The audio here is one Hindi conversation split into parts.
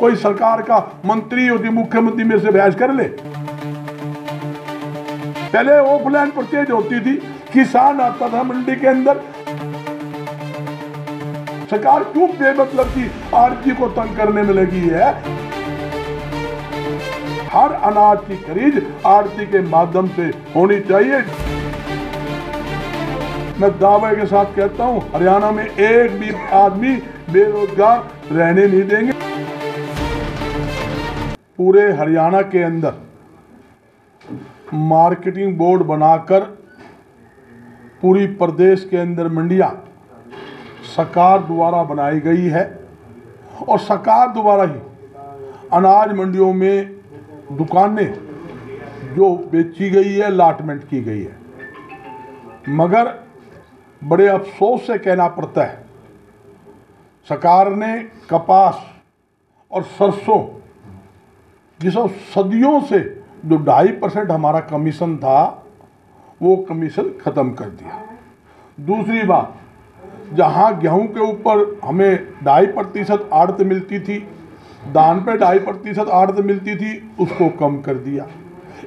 कोई सरकार का मंत्री यदि मुख्यमंत्री में से बहस कर ले। पहले ऑफलाइन परचेज होती थी, किसान आता था मंडी के अंदर। सरकार क्यों बेमतलब की आरजी को तंग करने में लगी है? हर अनाज की खरीद आरती के माध्यम से होनी चाहिए। मैं दावे के साथ कहता हूं, हरियाणा में एक भी आदमी बेरोजगार रहने नहीं देंगे। पूरे हरियाणा के अंदर मार्केटिंग बोर्ड बनाकर पूरी प्रदेश के अंदर मंडियां सरकार द्वारा बनाई गई है और सरकार द्वारा ही अनाज मंडियों में दुकानें जो बेची गई है अलाटमेंट की गई है। मगर बड़े अफसोस से कहना पड़ता है, सरकार ने कपास और सरसों जिसको सदियों से जो 2.5% हमारा कमीशन था वो कमीशन ख़त्म कर दिया। दूसरी बात, जहाँ गेहूं के ऊपर हमें 2.5% आड़त मिलती थी, दान पे 2.5% आड़त मिलती थी, उसको कम कर दिया।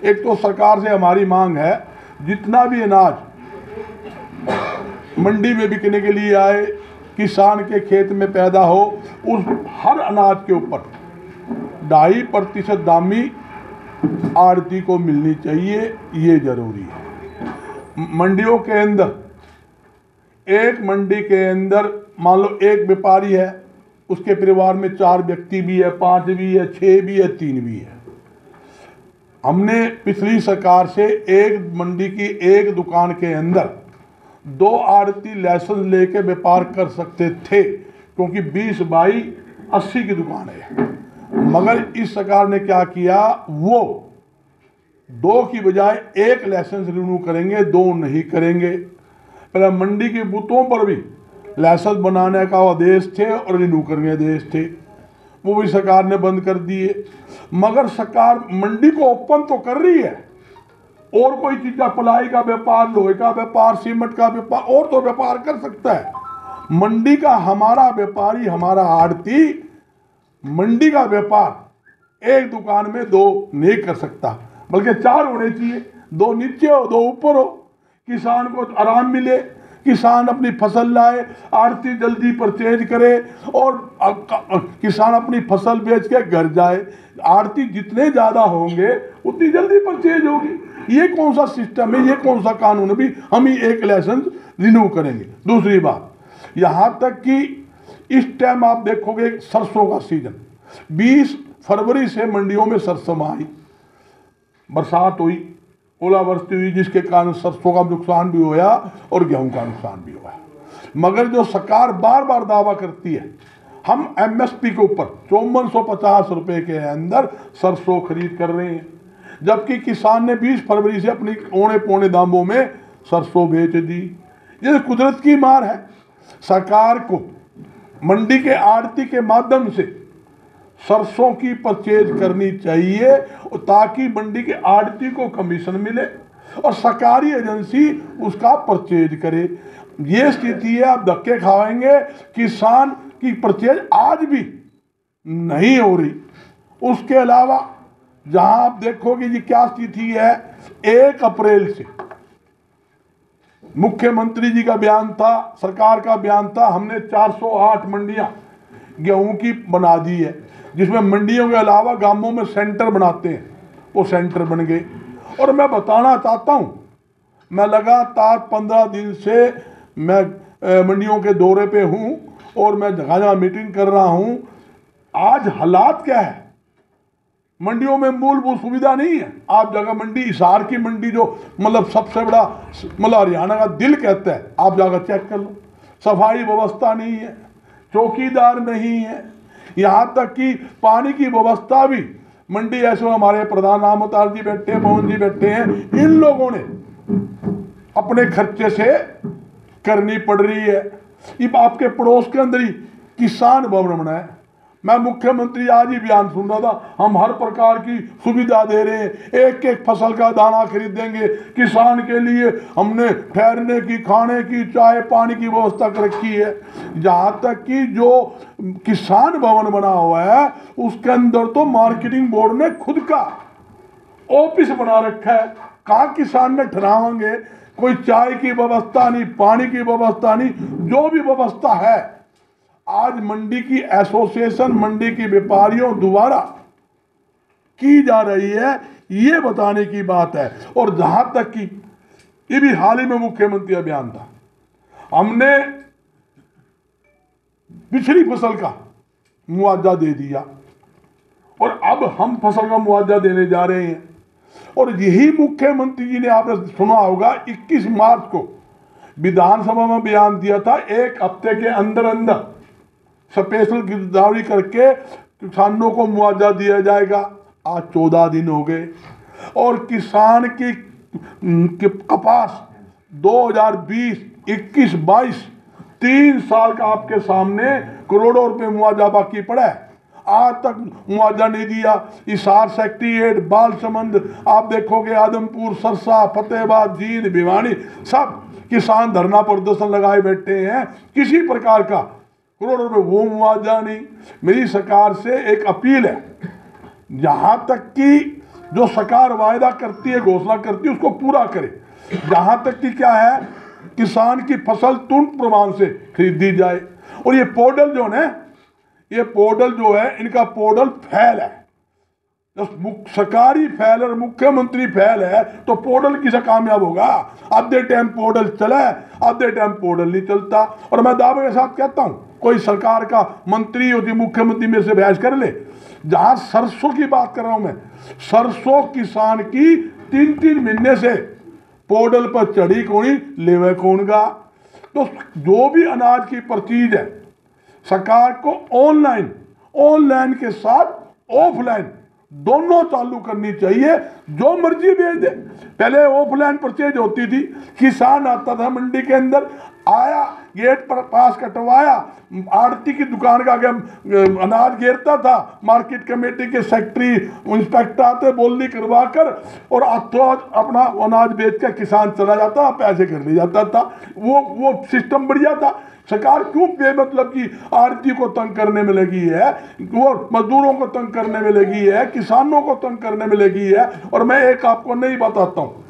एक तो सरकार से हमारी मांग है जितना भी अनाज मंडी में बिकने के लिए आए, किसान के खेत में पैदा हो, उस हर अनाज के ऊपर 2.5% दामी आड़ती को मिलनी चाहिए, ये ज़रूरी है। मंडियों के अंदर, एक मंडी के अंदर मान लो एक व्यापारी है, उसके परिवार में 4 व्यक्ति भी है, 5 भी है, 6 भी है, 3 भी है। हमने पिछली सरकार से एक मंडी की एक दुकान के अंदर 2 आड़ती लाइसेंस लेके व्यापार कर सकते थे, क्योंकि 20/80 की दुकान है। मगर इस सरकार ने क्या किया, वो 2 की बजाय 1 लाइसेंस रिन्यू करेंगे, 2 नहीं करेंगे। पहले मंडी के बूथों पर भी लाइसेंस बनाने का आदेश थे और रिन्यू करने आदेश थे, वो भी सरकार ने बंद कर दिए। मगर सरकार मंडी को ओपन तो कर रही है, और कोई चीज़ का पलाई का व्यापार, लोहे का व्यापार, सीमेंट का व्यापार और तो व्यापार कर सकता है। मंडी का हमारा व्यापारी, हमारा आड़ती मंडी का व्यापार एक दुकान में 2 नहीं कर सकता, बल्कि 4 होने चाहिए, 2 नीचे हो, 2 ऊपर हो। किसान को आराम मिले, किसान अपनी फसल लाए, आड़ती जल्दी परचेज करे और किसान अपनी फसल बेच के घर जाए। आड़ती जितने ज़्यादा होंगे उतनी जल्दी परचेज होगी। ये कौन सा सिस्टम है, ये कौन सा कानून है? भी हम ही एक लाइसेंस रिन्यू करेंगे। दूसरी बात, यहाँ तक कि इस टाइम आप देखोगे सरसों का सीजन, 20 फरवरी से मंडियों में सरसों आई, बरसात हुई, ओलावृष्टि हुई, जिसके कारण सरसों का नुकसान भी हुआ और गेहूं का नुकसान भी हुआ। मगर जो सरकार बार बार दावा करती है, हम MSP के ऊपर 5450 रुपये के अंदर सरसों खरीद कर रहे हैं, जबकि किसान ने 20 फरवरी से अपनी औने पौने दामों में सरसों बेच दी। ये कुदरत की मार है। सरकार को मंडी के आड़ती के माध्यम से सरसों की परचेज करनी चाहिए, ताकि मंडी के आड़ती को कमीशन मिले और सरकारी एजेंसी उसका परचेज करे। ये स्थिति है, आप धक्के खाएंगे। किसान की परचेज आज भी नहीं हो रही। उसके अलावा जहां आप देखोगे जी क्या स्थिति है, 1 अप्रैल से मुख्यमंत्री जी का बयान था, सरकार का बयान था, हमने 408 मंडियां गेहूं की बना दी है, जिसमें मंडियों के अलावा गांवों में सेंटर बनाते हैं, वो सेंटर बन गए। और मैं बताना चाहता हूं, मैं लगातार 15 दिन से मैं मंडियों के दौरे पे हूं और मैं जगह जगह मीटिंग कर रहा हूं। आज हालात क्या है, मंडियों में मूलभूत सुविधा नहीं है। आप जाकर मंडी, हिसार की मंडी जो मतलब सबसे बड़ा, मतलब हरियाणा का दिल कहता है, आप जाकर चेक कर लो, सफाई व्यवस्था नहीं है, चौकीदार नहीं है, यहाँ तक कि पानी की व्यवस्था भी मंडी, ऐसे हमारे प्रधान रामतार जी बैठे हैं, मोहन जी बैठे हैं, इन लोगों ने अपने खर्चे से करनी पड़ रही है। ये आपके पड़ोस के अंदर ही किसान भवन बनाया, मैं मुख्यमंत्री आज ही बयान सुन रहा था, हम हर प्रकार की सुविधा दे रहे हैं, एक एक फसल का दाना खरीदेंगे, किसान के लिए हमने ठहरने की, खाने की, चाय पानी की व्यवस्था कर रखी है। जहाँ तक कि जो किसान भवन बना हुआ है उसके अंदर तो मार्केटिंग बोर्ड ने खुद का ऑफिस बना रखा है, कहाँ किसान में ठहरावेंगे, कोई चाय की व्यवस्था नहीं, पानी की व्यवस्था नहीं, जो भी व्यवस्था है। आज मंडी की एसोसिएशन, मंडी के व्यापारियों द्वारा की जा रही है, ये बताने की बात है। और जहां तक कि ये भी हाल ही में मुख्यमंत्री अभियान था, हमने पिछली फसल का मुआवजा दे दिया और अब हम फसल का मुआवजा देने जा रहे हैं। और यही मुख्यमंत्री जी ने, आपने सुना होगा, 21 मार्च को विधानसभा में बयान दिया था, एक हफ्ते के अंदर अंदर स्पेशल गिरदावरी करके किसानों को मुआवजा दिया जाएगा। आज 14 दिन हो गए और किसान की कपास 2020, 21, 22 3 साल का आपके सामने करोड़ों रुपए मुआवजा बाकी पड़ा है, आज तक मुआवजा नहीं दिया। हिसार सेक्ट्रिएट, बालसमंद, आप देखोगे आदमपुर, सरसा, फतेहाबाद, जींद, भिवानी, सब किसान धरना प्रदर्शन लगाए बैठे हैं, किसी प्रकार का करोड़ों रुपये वो मुआवजा नहीं। मेरी सरकार से एक अपील है, जहाँ तक कि जो सरकार वायदा करती है, घोषणा करती है, उसको पूरा करे। जहाँ तक कि क्या है, किसान की फसल तुरंत प्रमाण से खरीदी जाए। और ये पोर्टल जो है, ये पोर्टल जो है, इनका पोर्टल फैल है, सरकारी फैल और मुख्यमंत्री फैल है, तो पोर्टल किसा कामयाब होगा। आधे टाइम पोर्टल चला, आधे टाइम पोर्टल नहीं चलता। और मैं दावे के साथ कहता हूँ, कोई सरकार का मंत्री होती, मुख्यमंत्री मेरे से बहस कर ले। जहाँ सरसों की बात कर रहा हूँ मैं, सरसों किसान की 3-3 महीने से पोर्टल पर चढ़ी कोनी, लेवे कौन का। तो जो भी अनाज की परचीज है, सरकार को ऑनलाइन के साथ ऑफलाइन दोनों चालू करनी चाहिए, जो मर्जी भेज दे। पहले ऑफलाइन परचेज होती थी, किसान आता था मंडी के अंदर, आया, गेट पर पास कटवाया, आड़ती की दुकान का अनाज घेरता था, मार्केट कमेटी के सेक्रेटरी, इंस्पेक्टर आते, बोली करवा कर और हाथों अपना अनाज बेच कर किसान चला जाता, पैसे कर ले जाता था। वो सिस्टम बढ़िया था। सरकार क्यों बेमतलब की आड़ती को तंग करने में लगी है, वो मजदूरों को तंग करने में लगी है, किसानों को तंग करने में लगी है। और मैं एक आपको नहीं बताता हूँ,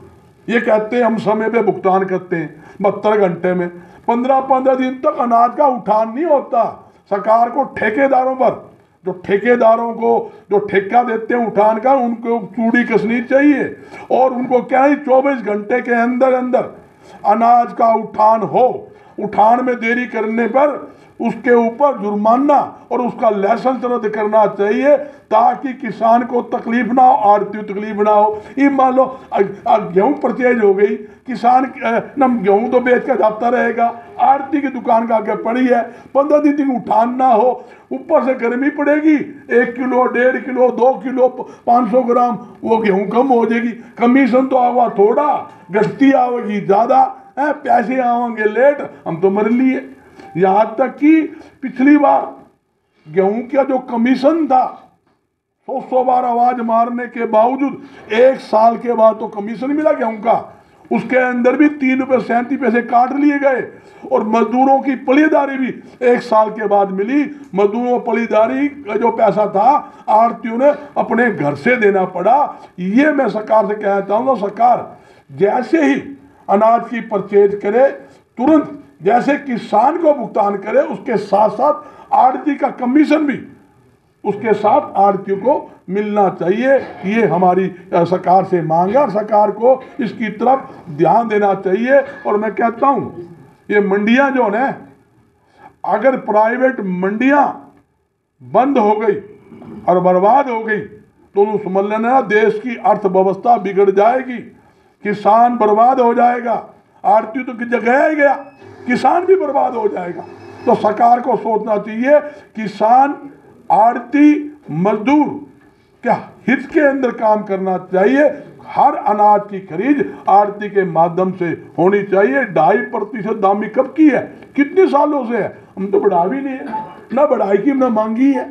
ये कहते हैं हम समय पे भुगतान करते हैं, 72 घंटे में, 15-15 दिन तक अनाज का उठान नहीं होता। सरकार को ठेकेदारों पर, जो ठेकेदारों को जो ठेका देते हैं उठान का, उनको चूड़ी कसनी चाहिए और उनको क्या है, 24 घंटे के अंदर अंदर अनाज का उठान हो। उठान में देरी करने पर उसके ऊपर जुर्माना और उसका लाइसेंस रद्द करना चाहिए, ताकि किसान को तकलीफ ना हो, आड़ती तकलीफ ना हो। ये मान लो गेहूँ परचेज हो गई, किसान न गेहूँ तो बेच कर जाता रहेगा, आड़ती की दुकान का आगे पड़ी है, 15 दिन उठान ना हो, ऊपर से गर्मी पड़ेगी, 1 किलो, 1.5 किलो, 2 किलो, 500 ग्राम वो गेहूँ कम हो जाएगी, कमीशन तो आवा थोड़ा, घटती आवेगी ज़्यादा, पैसे आवेंगे लेट, हम तो मर लिए। यहां तक कि पिछली बार गेहूं का जो कमीशन था, 100-100 बार आवाज मारने के बावजूद 1 साल के बाद तो कमीशन मिला गेहूं का, उसके अंदर भी 3.37 पैसे काट लिए गए। और मजदूरों की पलीदारी भी 1 साल के बाद मिली, मजदूरों पलीदारी का जो पैसा था आड़तियों ने अपने घर से देना पड़ा। ये मैं सरकार से कहता हूँ, सरकार जैसे ही अनाज की परचेज करे, तुरंत जैसे किसान को भुगतान करे, उसके साथ साथ आड़ती का कमीशन भी उसके साथ आड़ती को मिलना चाहिए। ये हमारी सरकार से मांग है, सरकार को इसकी तरफ ध्यान देना चाहिए। और मैं कहता हूँ, ये मंडियाँ जो है, अगर प्राइवेट मंडियाँ बंद हो गई और बर्बाद हो गई तो समझ लेना देश की अर्थव्यवस्था बिगड़ जाएगी, किसान बर्बाद हो जाएगा, आड़ती तो जगह ही गया, किसान भी बर्बाद हो जाएगा। तो सरकार को सोचना चाहिए, किसान, आड़ती, मजदूर क्या हित के अंदर काम करना चाहिए। हर अनाज की खरीद आड़ती के माध्यम से होनी चाहिए। 2.5% दामी कब की है, कितने सालों से है, हम तो बढ़ा भी नहीं है, ना बढ़ाई की ना मांगी है।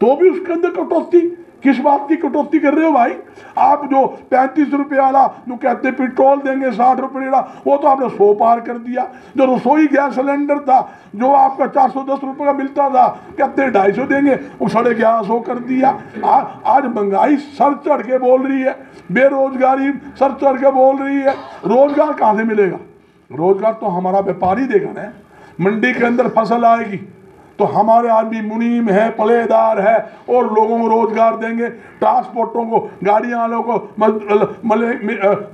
तो भी उसके अंदर कटौती, किस बात की कटौती कर रहे हो भाई? आप जो 35 रुपये वाला जो कहते पेट्रोल देंगे 60 रुपये वो तो आपने 100 पार कर दिया। जो रसोई गैस सिलेंडर था जो आपका 410 रुपये का मिलता था कहते 250 देंगे वो 1150 कर दिया। आज महंगाई सर चढ़ के बोल रही है, बेरोजगारी सर चढ़ के बोल रही है। रोजगार कहाँ से मिलेगा? रोजगार तो हमारा व्यापारी देगा ना। मंडी के अंदर फसल आएगी तो हमारे आदमी मुनीम है, पलेदार है और लोगों को रोजगार देंगे। ट्रांसपोर्टों को, गाड़ियाँ वालों को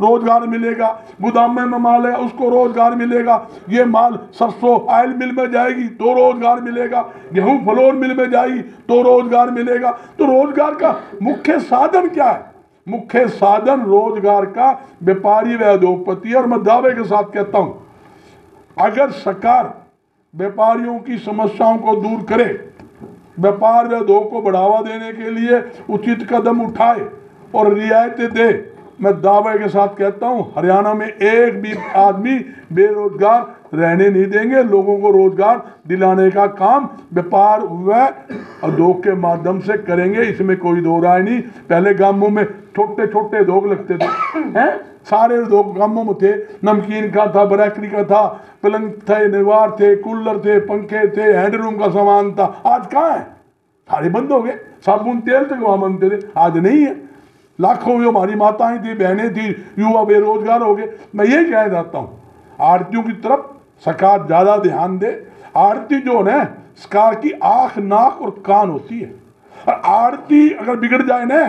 रोजगार मिलेगा, गोदाम में माल है उसको रोजगार मिलेगा। ये माल सरसों आयल मिल में जाएगी तो रोजगार मिलेगा, गेहूँ फ्लोर मिल में जाएगी तो रोजगार मिलेगा। तो रोजगार का मुख्य साधन क्या है? मुख्य साधन रोजगार का व्यापारी व उद्योगपति। और मैं दावे के साथ कहता हूँ अगर सरकार व्यापारियों की समस्याओं को दूर करे, व्यापार व उद्योग को बढ़ावा देने के लिए उचित कदम उठाए और रियायतें दे, मैं दावे के साथ कहता हूँ हरियाणा में एक भी आदमी बेरोजगार रहने नहीं देंगे। लोगों को रोजगार दिलाने का काम व्यापार व उद्योग के माध्यम से करेंगे, इसमें कोई दो राय नहीं। पहले गांवों में छोटे छोटे उद्योग लगते थे, हैं सारे उद्योग गांवों में थे। नमकीन का था, बरेकरी का था, पलंग थे, निर्वार थे, कूलर थे, पंखे थे, हैंडलूम का सामान था। आज कहाँ है? सारे बंद हो गए। साबुन तेल थे वहाँ बनते थे, आज नहीं है। लाखों जो हमारी माताएं थी, बहनें थी, युवा बेरोजगार हो गए। मैं यही कहना चाहता हूँ आड़तियों की तरफ सरकार ज़्यादा ध्यान दे। आड़ती जो है सरकार की आँख, नाक और कान होती है, और आड़ती अगर बिगड़ जाए ना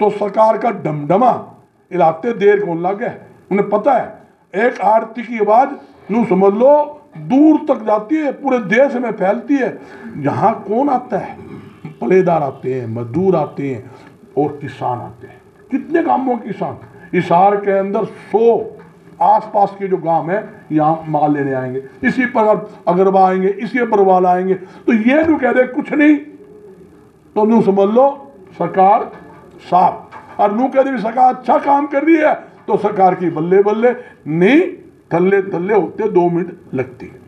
तो सरकार का डमडमा इलाते देर कौन लग गए। उन्हें पता है एक आड़ती की आवाज़ यूँ समझ लो दूर तक जाती है, पूरे देश में फैलती है। यहाँ कौन आता है? पलेदार आते हैं, मजदूर आते हैं और किसान आते हैं। कितने गांवों के किसान हिसार के अंदर 100 आसपास के जो गांव है यहाँ माल लेने आएंगे, इसी पर अगरवा आएंगे, इसी पर वाल आएंगे। तो ये जो कह रहे कुछ नहीं तो यूँ समझ लो सरकार साफ, और यूँ कह रही सरकार अच्छा काम कर रही है तो सरकार की बल्ले बल्ले नहीं, थल्ले थल्ले होते 2 मिनट लगती है।